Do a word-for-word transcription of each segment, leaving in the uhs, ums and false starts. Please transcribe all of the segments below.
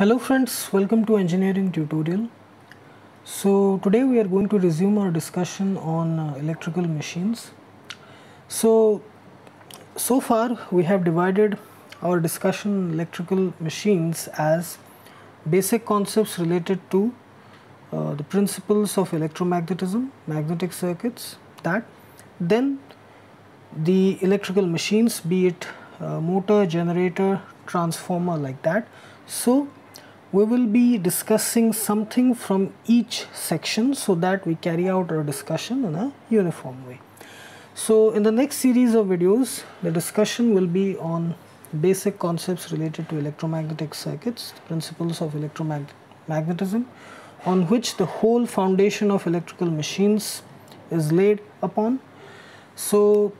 Hello friends, welcome to engineering tutorial. So today we are going to resume our discussion on uh, electrical machines. So so far we have divided our discussion on electrical machines as basic concepts related to uh, the principles of electromagnetism, magnetic circuits, that then the electrical machines, be it uh, motor, generator, transformer, like that. So we will be discussing something from each section so that we carry out our discussion in a uniform way. So in the next series of videos, the discussion will be on basic concepts related to electromagnetic circuits, principles of electromagnetism, on which the whole foundation of electrical machines is laid upon. So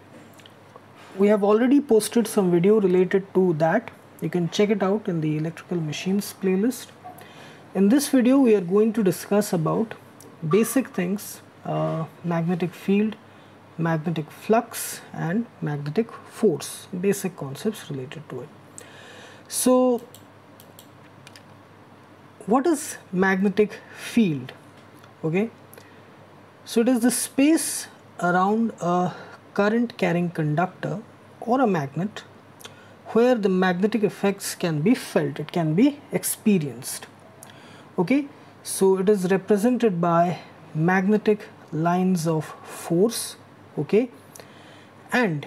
we have already posted some video related to that. You can check it out in the electrical machines playlist. In this video we are going to discuss about basic things, uh, magnetic field, magnetic flux and magnetic force, basic concepts related to it. So what is magnetic field? Okay, so it is the space around a current carrying conductor or a magnet where the magnetic effects can be felt, it can be experienced. Okay, so it is represented by magnetic lines of force. Okay, and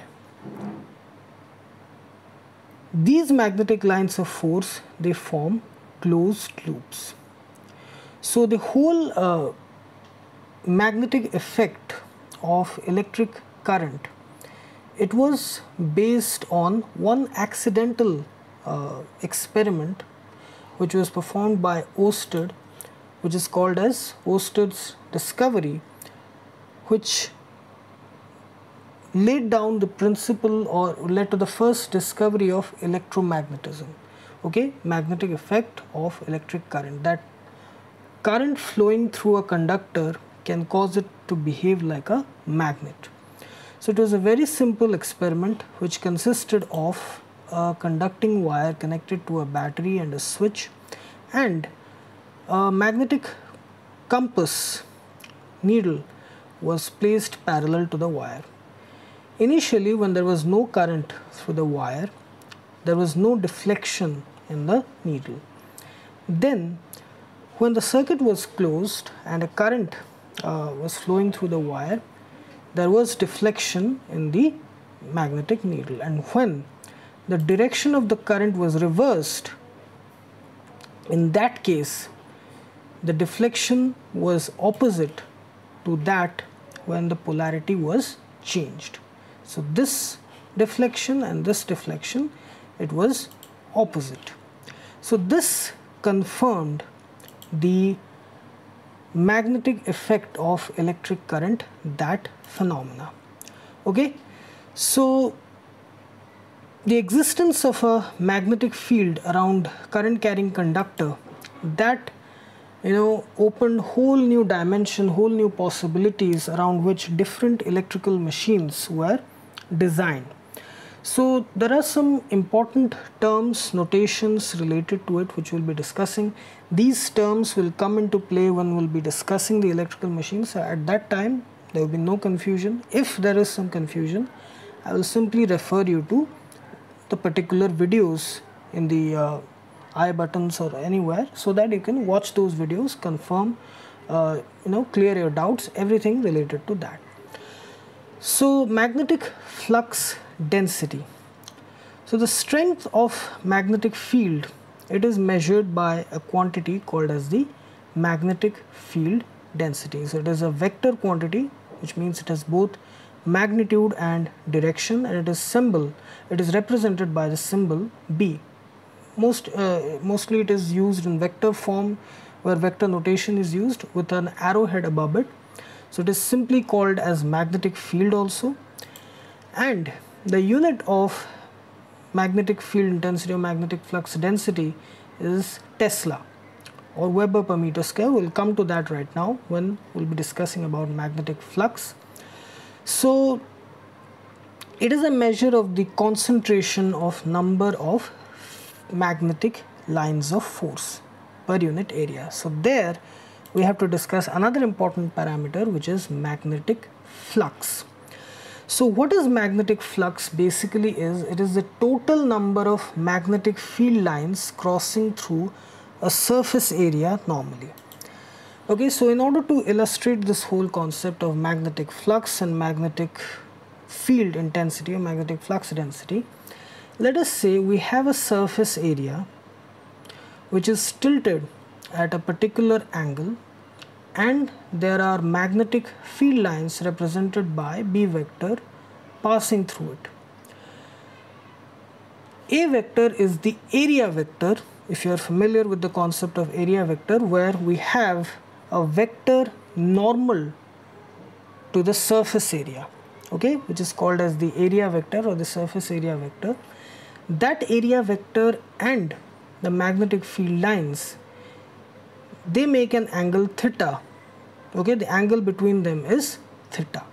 these magnetic lines of force, they form closed loops. So the whole uh, magnetic effect of electric current, it was based on one accidental uh, experiment which was performed by Oersted, which is called as Oersted's discovery, which laid down the principle or led to the first discovery of electromagnetism. Okay, magnetic effect of electric current, that current flowing through a conductor can cause it to behave like a magnet. So it was a very simple experiment which consisted of a conducting wire connected to a battery and a switch, and a magnetic compass needle was placed parallel to the wire. Initially, when there was no current through the wire, there was no deflection in the needle. Then when the circuit was closed and a current uh, was flowing through the wire, there was deflection in the magnetic needle, and when the direction of the current was reversed, in that case the deflection was opposite to that when the polarity was changed. So this deflection and this deflection, it was opposite. So this confirmed the magnetic effect of electric current, that phenomena. Okay, so the existence of a magnetic field around current carrying conductor, that you know opened whole new dimension, whole new possibilities around which different electrical machines were designed. So there are some important terms, notations related to it which we will be discussing. These terms will come into play when we will be discussing the electrical machines. At that time there will be no confusion. If there is some confusion, I will simply refer you to the particular videos in the uh, I buttons or anywhere, so that you can watch those videos, confirm, uh, you know, clear your doubts, everything related to that. So magnetic flux density. So the strength of magnetic field, it is measured by a quantity called as the magnetic field density. So it is a vector quantity, which means it has both magnitude and direction, and it is symbol, it is represented by the symbol B. Most uh, mostly it is used in vector form, where vector notation is used with an arrowhead above it. So it is simply called as magnetic field also. And the unit of magnetic field intensity or magnetic flux density is Tesla or Weber per meter square. We'll come to that right now when we'll be discussing about magnetic flux. So it is a measure of the concentration of number of magnetic lines of force per unit area. So there we have to discuss another important parameter, which is magnetic flux. So what is magnetic flux? Basically is it is the total number of magnetic field lines crossing through a surface area normally. Okay, so in order to illustrate this whole concept of magnetic flux and magnetic field intensity or magnetic flux density, let us say we have a surface area which is tilted at a particular angle, and there are magnetic field lines represented by B vector passing through it. A vector is the area vector, if you are familiar with the concept of area vector, where we have a vector normal to the surface area, okay, which is called as the area vector or the surface area vector. That area vector and the magnetic field lines, they make an angle theta, okay, the angle between them is theta.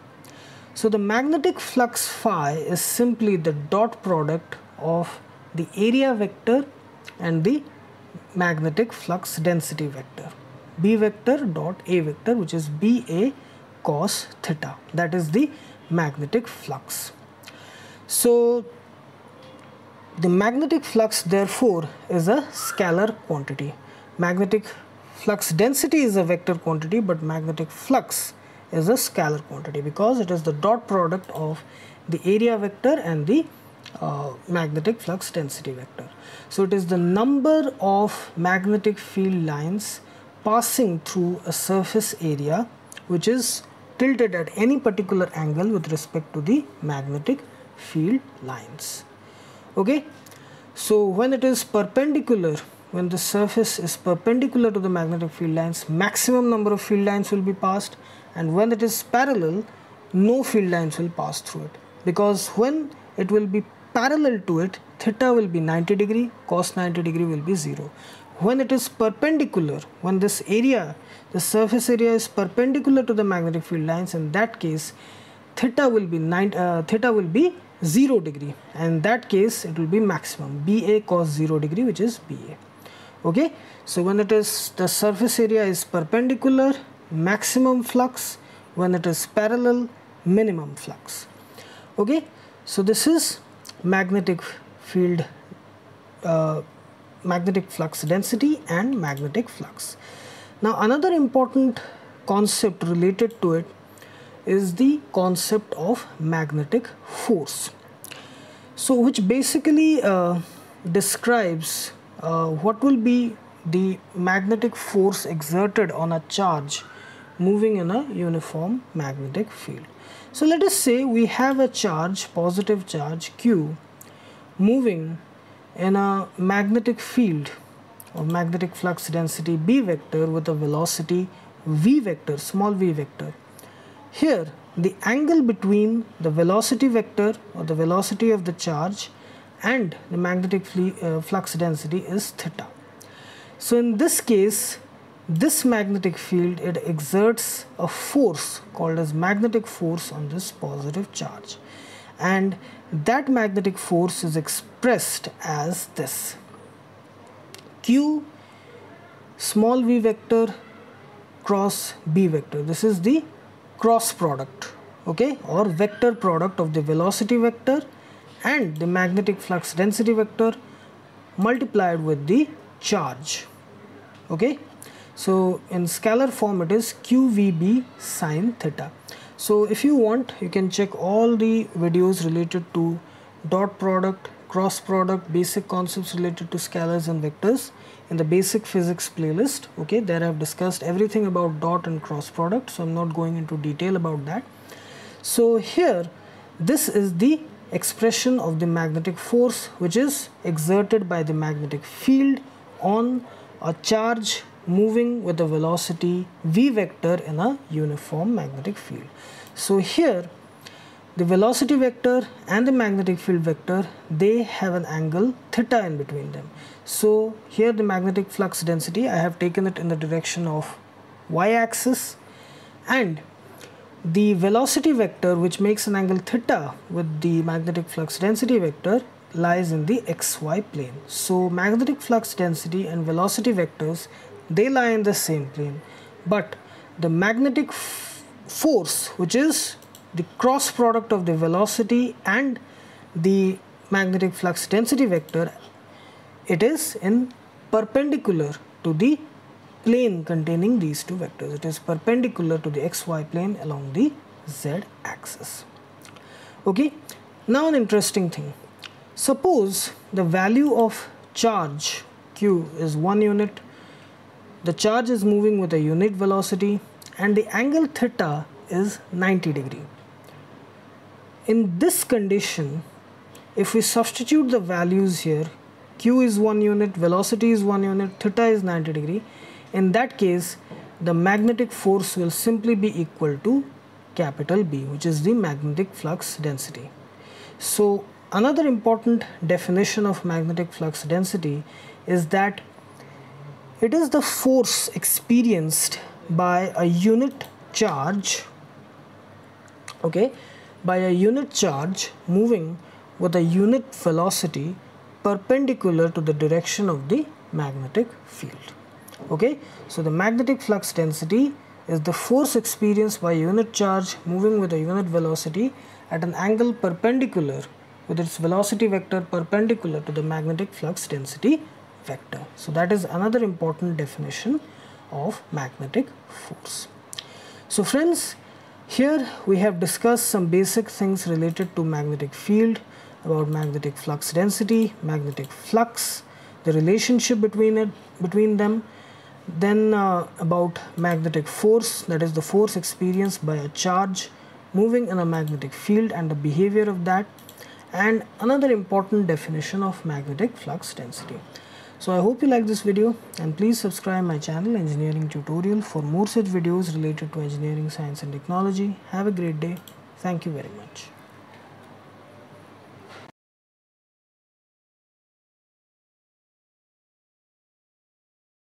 So the magnetic flux phi is simply the dot product of the area vector and the magnetic flux density vector, B vector dot A vector, which is B A cos theta. That is the magnetic flux. So the magnetic flux therefore is a scalar quantity. Magnetic flux density is a vector quantity, but magnetic flux is a scalar quantity because it is the dot product of the area vector and the uh, magnetic flux density vector. So it is the number of magnetic field lines passing through a surface area which is tilted at any particular angle with respect to the magnetic field lines. Okay, so when it is perpendicular, when the surface is perpendicular to the magnetic field lines, maximum number of field lines will be passed, and when it is parallel, no field lines will pass through it, because when it will be parallel to it, theta will be ninety degree, cos ninety degree will be zero. When it is perpendicular, when this area, the surface area is perpendicular to the magnetic field lines, in that case theta will be nine, uh, theta will be zero degree, and in that case it will be maximum B A cos zero degree, which is B A. Okay, so when it is the surface area is perpendicular, maximum flux. When it is parallel, minimum flux. Okay, so this is magnetic field, uh, magnetic flux density and magnetic flux. Now another important concept related to it is the concept of magnetic force, so which basically uh, describes Uh, what will be the magnetic force exerted on a charge moving in a uniform magnetic field. So let us say we have a charge, positive charge Q, moving in a magnetic field or magnetic flux density B vector with a velocity V vector, small v vector. Here the angle between the velocity vector or the velocity of the charge and the magnetic uh, flux density is theta. So in this case, this magnetic field, it exerts a force called as magnetic force on this positive charge, and that magnetic force is expressed as this Q small v vector cross B vector. This is the cross product, okay, or vector product of the velocity vector and the magnetic flux density vector multiplied with the charge. Okay, so in scalar form it is Q V B sine theta. So if you want, you can check all the videos related to dot product, cross product, basic concepts related to scalars and vectors in the basic physics playlist. Okay, there I have discussed everything about dot and cross product, so I'm not going into detail about that. So here this is the expression of the magnetic force which is exerted by the magnetic field on a charge moving with a velocity v vector in a uniform magnetic field. So here the velocity vector and the magnetic field vector, they have an angle theta in between them. So here the magnetic flux density, I have taken it in the direction of y-axis, and the velocity vector, which makes an angle theta with the magnetic flux density vector, lies in the xy plane. So magnetic flux density and velocity vectors, they lie in the same plane, but the magnetic force, which is the cross product of the velocity and the magnetic flux density vector, it is in perpendicular to the plane containing these two vectors. It is perpendicular to the xy plane along the z axis. Okay, now an interesting thing. Suppose the value of charge Q is one unit, the charge is moving with a unit velocity, and the angle theta is ninety degree. In this condition, if we substitute the values here, Q is one unit, velocity is one unit, theta is ninety degree. In that case, the magnetic force will simply be equal to capital B, which is the magnetic flux density. So another important definition of magnetic flux density is that it is the force experienced by a unit charge, okay, by a unit charge moving with a unit velocity perpendicular to the direction of the magnetic field. Okay, so the magnetic flux density is the force experienced by a unit charge moving with a unit velocity at an angle perpendicular with its velocity vector perpendicular to the magnetic flux density vector. So that is another important definition of magnetic force. So friends, here we have discussed some basic things related to magnetic field, about magnetic flux density, magnetic flux, the relationship between it, between them, then uh, about magnetic force, that is the force experienced by a charge moving in a magnetic field and the behavior of that, and another important definition of magnetic flux density. So I hope you like this video, and please subscribe my channel Engineering Tutorial for more such videos related to engineering, science and technology. Have a great day. Thank you very much.